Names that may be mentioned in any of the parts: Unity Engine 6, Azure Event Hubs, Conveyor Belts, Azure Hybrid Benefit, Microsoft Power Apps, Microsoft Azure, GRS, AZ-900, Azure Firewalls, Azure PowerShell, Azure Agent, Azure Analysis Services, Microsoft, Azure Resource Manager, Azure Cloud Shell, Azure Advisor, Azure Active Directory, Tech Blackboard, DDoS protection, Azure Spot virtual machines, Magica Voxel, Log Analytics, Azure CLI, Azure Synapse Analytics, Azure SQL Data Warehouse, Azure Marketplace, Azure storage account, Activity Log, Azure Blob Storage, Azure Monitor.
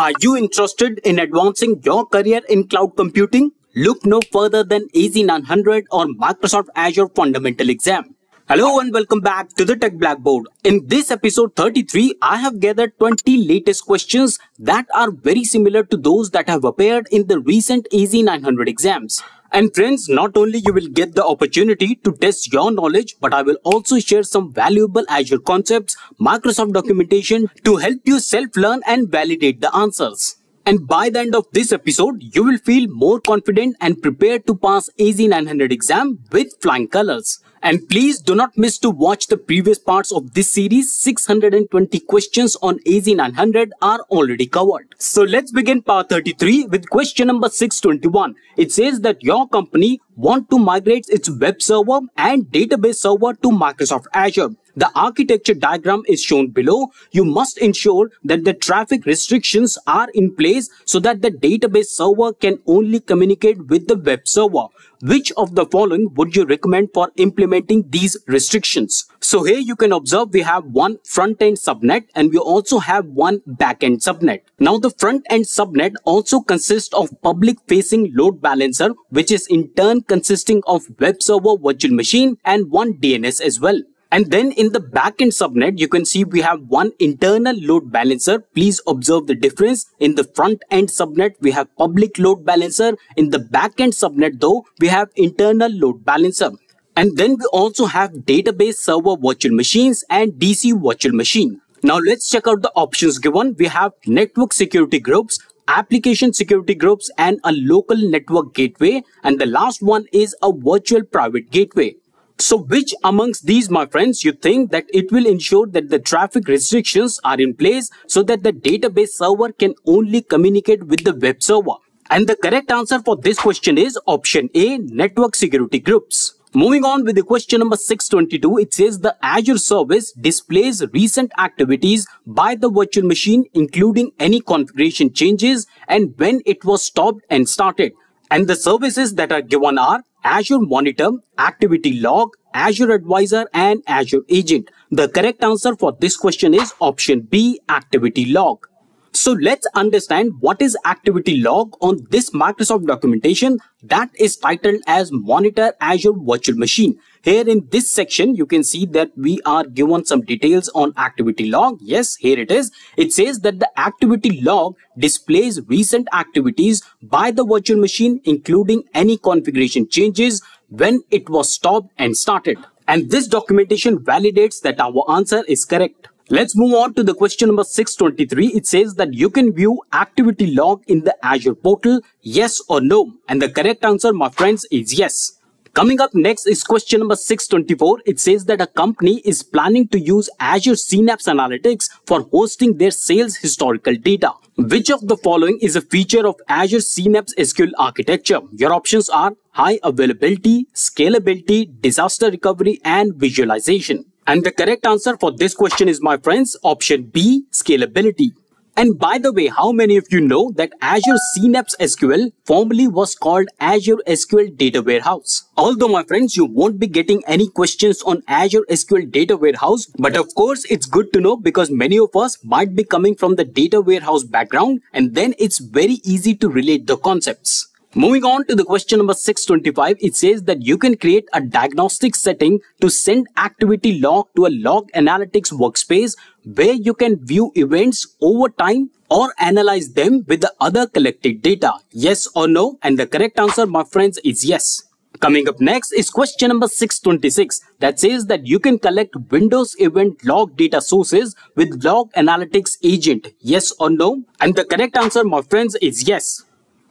Are you interested in advancing your career in cloud computing? Look no further than AZ-900 or Microsoft Azure Fundamental Exam. Hello and welcome back to the Tech Blackboard. In this episode 33, I have gathered 20 latest questions that are very similar to those that have appeared in the recent AZ-900 exams. And friends, not only you will get the opportunity to test your knowledge, but I will also share some valuable Azure concepts, Microsoft documentation to help you self-learn and validate the answers. And by the end of this episode, you will feel more confident and prepared to pass AZ-900 exam with flying colors. And please do not miss to watch the previous parts of this series. 620 questions on AZ-900 are already covered. So let's begin part 33 with question number 621. It says that your company wants to migrate its web server and database server to Microsoft Azure. The architecture diagram is shown below. You must ensure that the traffic restrictions are in place so that the database server can only communicate with the web server. Which of the following would you recommend for implementing these restrictions? So here you can observe we have one front-end subnet and we also have one back-end subnet. Now the front-end subnet also consists of public-facing load balancer, which is in turn consisting of web server virtual machine and one DNS as well. And then in the backend subnet, you can see we have one internal load balancer. Please observe the difference. In the front end subnet, we have public load balancer. In the backend subnet though, we have internal load balancer. And then we also have database server virtual machines and DC virtual machine. Now let's check out the options given. We have network security groups, application security groups, and a local network gateway. And the last one is a virtual private gateway. So which amongst these, my friends, you think that it will ensure that the traffic restrictions are in place so that the database server can only communicate with the web server? And the correct answer for this question is option A, network security groups. Moving on with the question number 622, it says the Azure service displays recent activities by the virtual machine, including any configuration changes and when it was stopped and started. And the services that are given are Azure Monitor, Activity Log, Azure Advisor, and Azure Agent. The correct answer for this question is option B, Activity Log. So let's understand what is Activity Log on this Microsoft documentation that is titled as Monitor Azure Virtual Machine. Here in this section, you can see that we are given some details on Activity Log. Yes, here it is. It says that the Activity Log displays recent activities by the virtual machine, including any configuration changes, when it was stopped and started. And this documentation validates that our answer is correct. Let's move on to the question number 623. It says that you can view activity log in the Azure portal, yes or no? And the correct answer, my friends, is yes. Coming up next is question number 624. It says that a company is planning to use Azure Synapse Analytics for hosting their sales historical data. Which of the following is a feature of Azure Synapse SQL architecture? Your options are high availability, scalability, disaster recovery, and visualization. And the correct answer for this question is, my friends, option B, scalability. And by the way, how many of you know that Azure Synapse SQL formerly was called Azure SQL Data Warehouse? Although, my friends, you won't be getting any questions on Azure SQL Data Warehouse, but of course, it's good to know because many of us might be coming from the data warehouse background, and then it's very easy to relate the concepts. Moving on to the question number 625, it says that you can create a diagnostic setting to send activity log to a log analytics workspace where you can view events over time or analyze them with the other collected data. Yes or no? And the correct answer, my friends, is yes. Coming up next is question number 626 that says that you can collect Windows event log data sources with Log Analytics Agent. Yes or no? And the correct answer, my friends, is yes.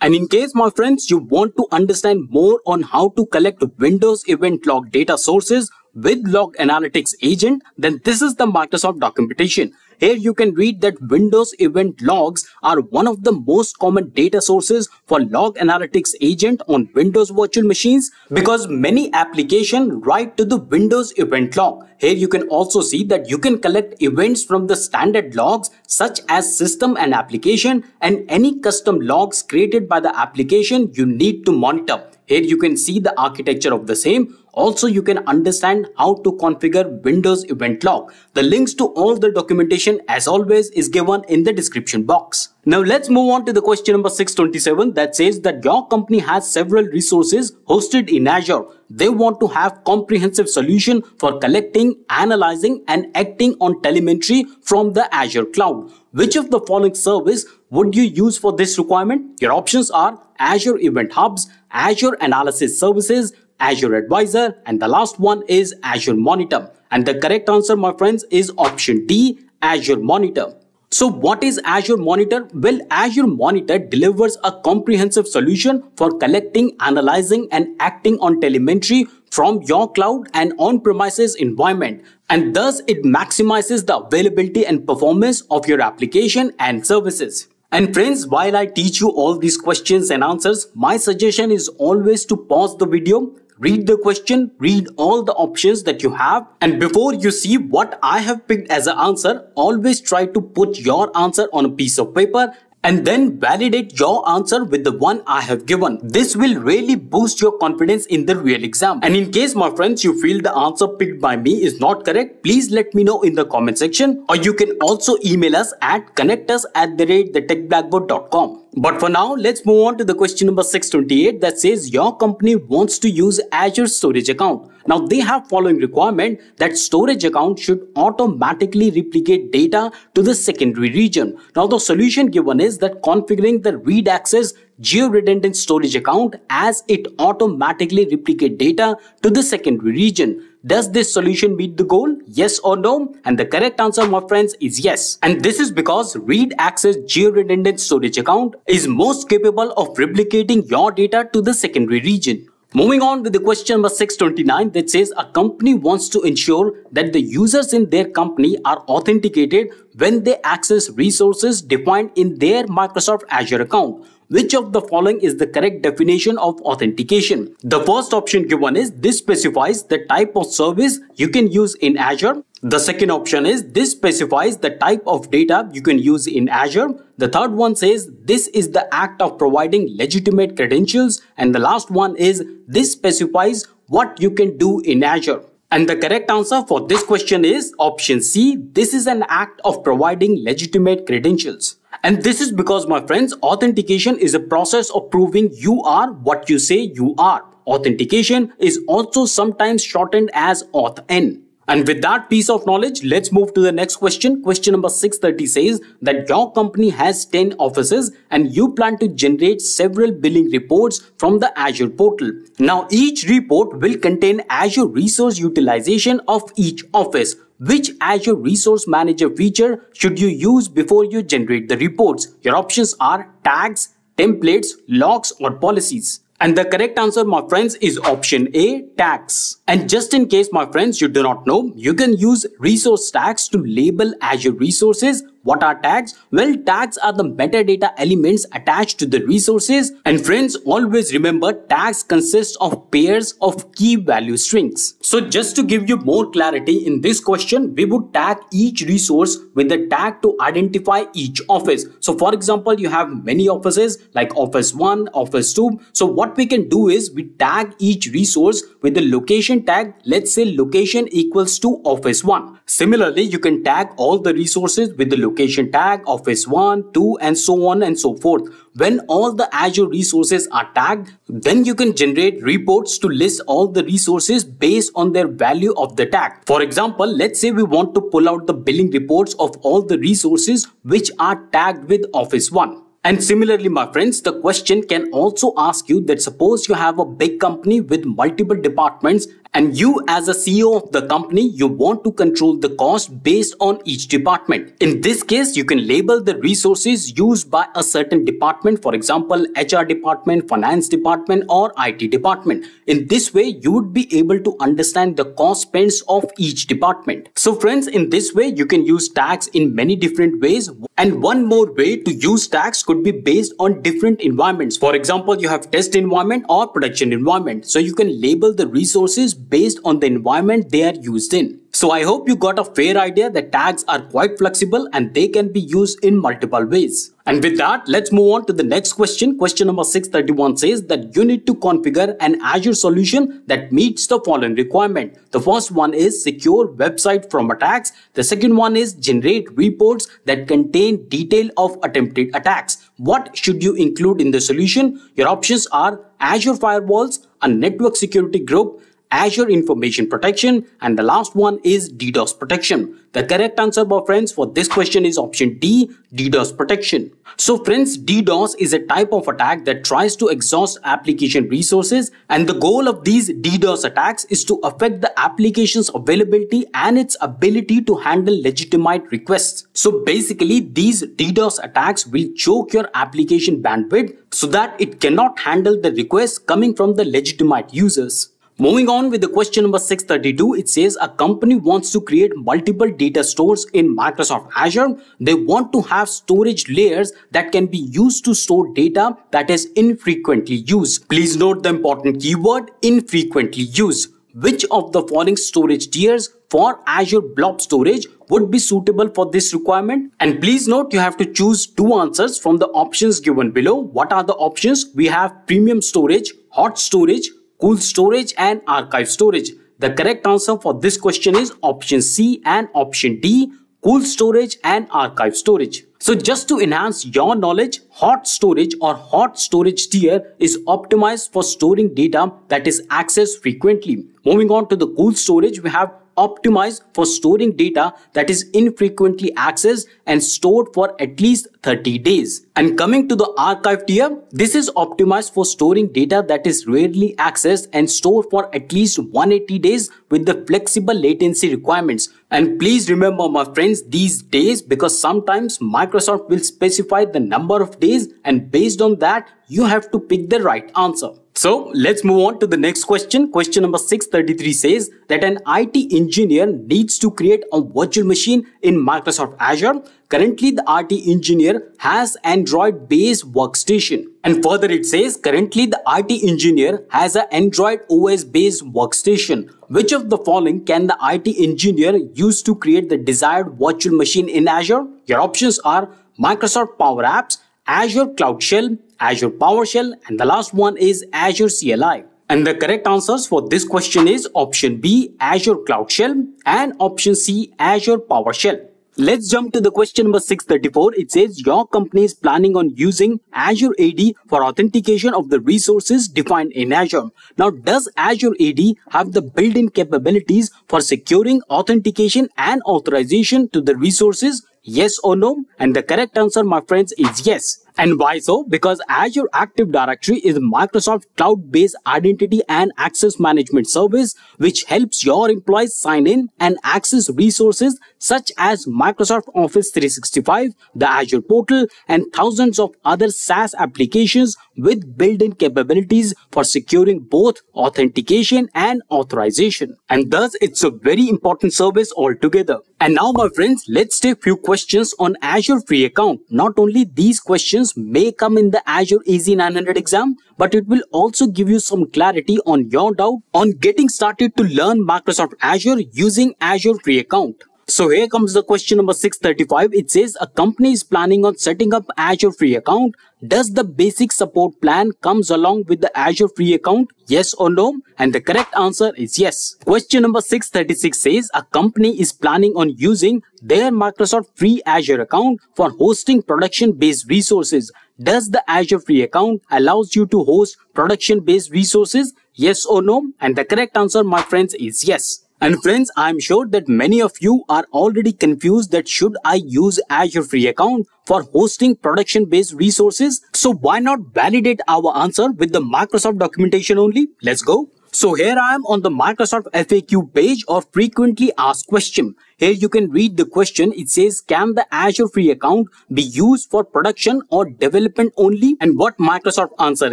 And in case, my friends, you want to understand more on how to collect Windows event log data sources with Log Analytics Agent, then this is the Microsoft documentation. Here you can read that Windows event logs are one of the most common data sources for Log Analytics Agent on Windows virtual machines because many applications write to the Windows event log. Here you can also see that you can collect events from the standard logs such as system and application and any custom logs created by the application you need to monitor. Here you can see the architecture of the same. Also, you can understand how to configure Windows event log. The links to all the documentation as always is given in the description box. Now let's move on to the question number 627 that says that your company has several resources hosted in Azure. They want to have comprehensive solution for collecting, analyzing and acting on telemetry from the Azure cloud. Which of the following service would you use for this requirement? Your options are Azure Event Hubs, Azure Analysis Services, Azure Advisor, and the last one is Azure Monitor. And the correct answer, my friends, is option D, Azure Monitor. So what is Azure Monitor? Well, Azure Monitor delivers a comprehensive solution for collecting, analyzing and acting on telemetry from your cloud and on-premises environment, and thus it maximizes the availability and performance of your application and services. And friends, while I teach you all these questions and answers, my suggestion is always to pause the video, read the question, read all the options that you have, and before you see what I have picked as an answer, always try to put your answer on a piece of paper and then validate your answer with the one I have given. This will really boost your confidence in the real exam. And in case, my friends, you feel the answer picked by me is not correct, please let me know in the comment section, or you can also email us at connectus@thetechblackboard.com. But for now, let's move on to the question number 628 that says your company wants to use Azure storage account. Now they have following requirement that storage account should automatically replicate data to the secondary region. Now the solution given is that configuring the read access geo-redundant storage account as it automatically replicate data to the secondary region. Does this solution meet the goal? Yes or no? And the correct answer, my friends, is yes. And this is because read access geo-redundant storage account is most capable of replicating your data to the secondary region. Moving on with the question number 629 that says a company wants to ensure that the users in their company are authenticated when they access resources defined in their Microsoft Azure account. Which of the following is the correct definition of authentication? The first option given is this specifies the type of service you can use in Azure. The second option is this specifies the type of data you can use in Azure. The third one says this is the act of providing legitimate credentials. And the last one is this specifies what you can do in Azure. And the correct answer for this question is option C. This is an act of providing legitimate credentials. And this is because, my friends, authentication is a process of proving you are what you say you are. Authentication is also sometimes shortened as authn. And with that piece of knowledge, let's move to the next question. Question number 630 says that your company has 10 offices and you plan to generate several billing reports from the Azure portal. Now, each report will contain Azure resource utilization of each office. Which Azure Resource Manager feature should you use before you generate the reports? Your options are tags, templates, logs, or policies. And the correct answer, my friends, is option A, tags. And just in case, my friends, you do not know, you can use resource tags to label Azure resources. What are tags? Well, tags are the metadata elements attached to the resources. And friends, always remember tags consist of pairs of key value strings. So just to give you more clarity in this question, we would tag each resource with a tag to identify each office. So for example, you have many offices like office 1, office 2. So what we can do is we tag each resource with the location tag. Let's say location equals to office 1. Similarly, you can tag all the resources with the location tag, office 1, 2, and so on and so forth. When all the Azure resources are tagged, then you can generate reports to list all the resources based on their value of the tag. For example, let's say we want to pull out the billing reports of all the resources which are tagged with office 1. And similarly, my friends, the question can also ask you that suppose you have a big company with multiple departments and you as a CEO of the company, you want to control the cost based on each department. In this case, you can label the resources used by a certain department, for example, HR department, finance department, or IT department. In this way, you would be able to understand the cost spends of each department. So friends, in this way, you can use tags in many different ways. And one more way to use tags could be based on different environments. For example, you have test environment or production environment. So you can label the resources based on the environment they are used in. So I hope you got a fair idea that tags are quite flexible and they can be used in multiple ways. And with that, let's move on to the next question. Question number 631 says that you need to configure an Azure solution that meets the following requirement. The first one is secure website from attacks. The second one is generate reports that contain detail of attempted attacks. What should you include in the solution? Your options are Azure Firewalls, a network security group, Azure Information Protection, and the last one is DDoS protection. The correct answer, my friends, for this question is option D, DDoS protection. So friends, DDoS is a type of attack that tries to exhaust application resources, and the goal of these DDoS attacks is to affect the application's availability and its ability to handle legitimate requests. So basically, these DDoS attacks will choke your application bandwidth so that it cannot handle the requests coming from the legitimate users. Moving on with the question number 632, it says a company wants to create multiple data stores in Microsoft Azure. They want to have storage layers that can be used to store data that is infrequently used. Please note the important keyword, infrequently used. Which of the following storage tiers for Azure Blob Storage would be suitable for this requirement? And please note, you have to choose two answers from the options given below. What are the options? We have premium storage, hot storage, cool storage, and archive storage. The correct answer for this question is option C and option D, cool storage and archive storage. So just to enhance your knowledge, hot storage or hot storage tier is optimized for storing data that is accessed frequently. Moving on to the cool storage, we have optimized for storing data that is infrequently accessed and stored for at least 30 days. And coming to the archive tier, this is optimized for storing data that is rarely accessed and stored for at least 180 days with the flexible latency requirements. And please remember, my friends, these days, because sometimes Microsoft will specify the number of days and based on that, you have to pick the right answer. So let's move on to the next question. Question number 633 says that an IT engineer needs to create a virtual machine in Microsoft Azure. Currently, the IT engineer has Android-based workstation. And further it says, currently the IT engineer has an Android OS-based workstation. Which of the following can the IT engineer use to create the desired virtual machine in Azure? Your options are Microsoft Power Apps, Azure Cloud Shell, Azure PowerShell, and the last one is Azure CLI. And the correct answers for this question is option B, Azure Cloud Shell, and option C, Azure PowerShell. Let's jump to the question number 634. It says your company is planning on using Azure AD for authentication of the resources defined in Azure. Now, does Azure AD have the built-in capabilities for securing authentication and authorization to the resources? Yes or no? And the correct answer, my friends, is yes. And why so? Because Azure Active Directory is Microsoft cloud-based identity and access management service which helps your employees sign in and access resources such as Microsoft Office 365, the Azure portal, and thousands of other SaaS applications with built-in capabilities for securing both authentication and authorization. And thus, it's a very important service altogether. And now, my friends, let's take a few questions on Azure Free Account. Not only these questions may come in the Azure AZ-900 exam, but it will also give you some clarity on your doubt on getting started to learn Microsoft Azure using Azure Free Account. So here comes the question number 635. It says a company is planning on setting up Azure Free Account. Does the basic support plan comes along with the Azure Free Account? Yes or no? And the correct answer is yes. Question number 636 says a company is planning on using their Microsoft Free Azure Account for hosting production-based resources. Does the Azure Free Account allows you to host production-based resources? Yes or no? And the correct answer, my friends, is yes. And friends, I'm sure that many of you are already confused that should I use Azure Free Account for hosting production-based resources? So why not validate our answer with the Microsoft documentation only? Let's go. So here I am on the Microsoft FAQ page or frequently asked question. Here you can read the question. It says, can the Azure free account be used for production or development only? And what Microsoft answer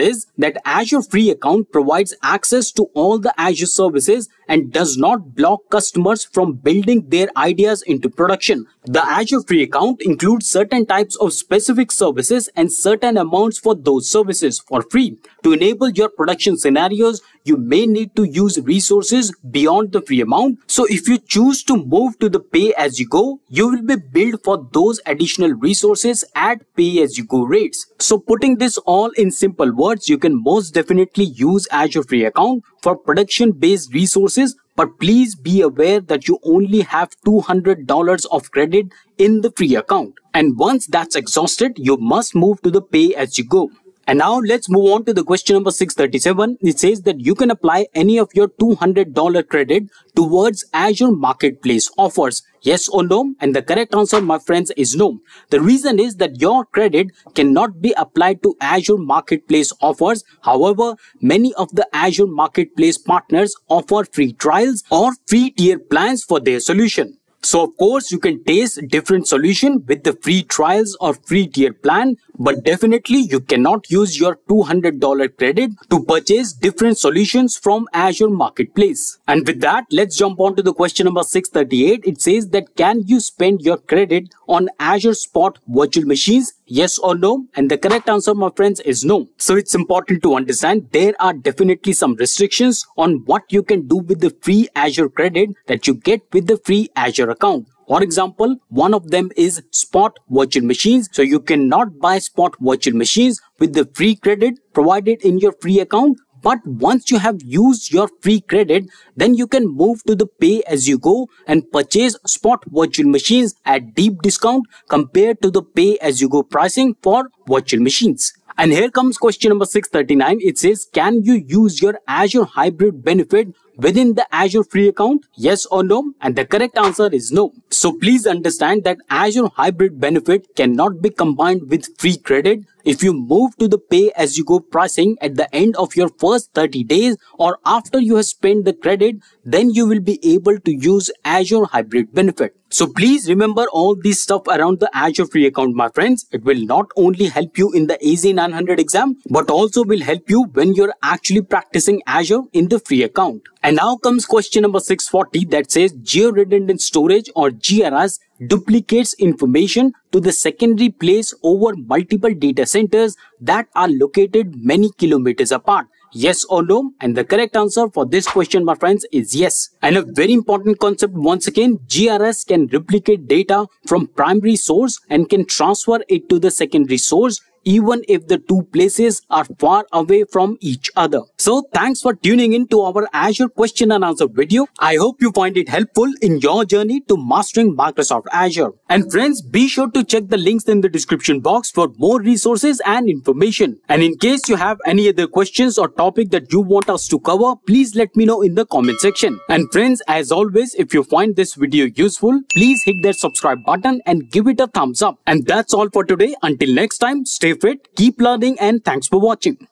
is that Azure free account provides access to all the Azure services and does not block customers from building their ideas into production. The Azure free account includes certain types of specific services and certain amounts for those services for free. To enable your production scenarios, you may need to use resources beyond the free amount. So if you choose to move to the pay as you go, you will be billed for those additional resources at pay as you go rates. So putting this all in simple words, you can most definitely use Azure free account for production based resources, but please be aware that you only have $200 of credit in the free account. And once that's exhausted, you must move to the pay as you go. And now let's move on to the question number 637. It says that you can apply any of your $200 credit towards Azure Marketplace offers. Yes or no? And the correct answer, my friends, is no. The reason is that your credit cannot be applied to Azure Marketplace offers. However, many of the Azure Marketplace partners offer free trials or free tier plans for their solution. So of course, you can taste different solution with the free trials or free tier plan, but definitely you cannot use your $200 credit to purchase different solutions from Azure Marketplace. And with that, let's jump on to the question number 638. It says that can you spend your credit on Azure Spot virtual machines? Yes or no? And the correct answer, my friends, is no. So it's important to understand there are definitely some restrictions on what you can do with the free Azure credit that you get with the free Azure account. For example, one of them is Spot virtual machines. So you cannot buy Spot virtual machines with the free credit provided in your free account. But once you have used your free credit, then you can move to the pay as you go and purchase Spot virtual machines at deep discount compared to the pay as you go pricing for virtual machines. And here comes question number 639. It says, can you use your Azure Hybrid Benefit within the Azure free account? Yes or no? And the correct answer is no. So please understand that Azure Hybrid Benefit cannot be combined with free credit. If you move to the pay as you go pricing at the end of your first 30 days or after you have spent the credit, then you will be able to use Azure Hybrid Benefit. So please remember all this stuff around the Azure free account, my friends. It will not only help you in the AZ-900 exam, but also will help you when you're actually practicing Azure in the free account. And now comes question number 640 that says geo-redundant storage or GRS duplicates information to the secondary place over multiple data centers that are located many kilometers apart. Yes or no? And the correct answer for this question, my friends, is yes. And a very important concept once again, GRS can replicate data from primary source and can transfer it to the secondary source even if the two places are far away from each other. So thanks for tuning in to our Azure question and answer video. I hope you find it helpful in your journey to mastering Microsoft Azure. And friends, be sure to check the links in the description box for more resources and information. And in case you have any other questions or topic that you want us to cover, please let me know in the comment section. And friends, as always, if you find this video useful, please hit that subscribe button and give it a thumbs up. And that's all for today. Until next time, stay fit, keep learning, and thanks for watching.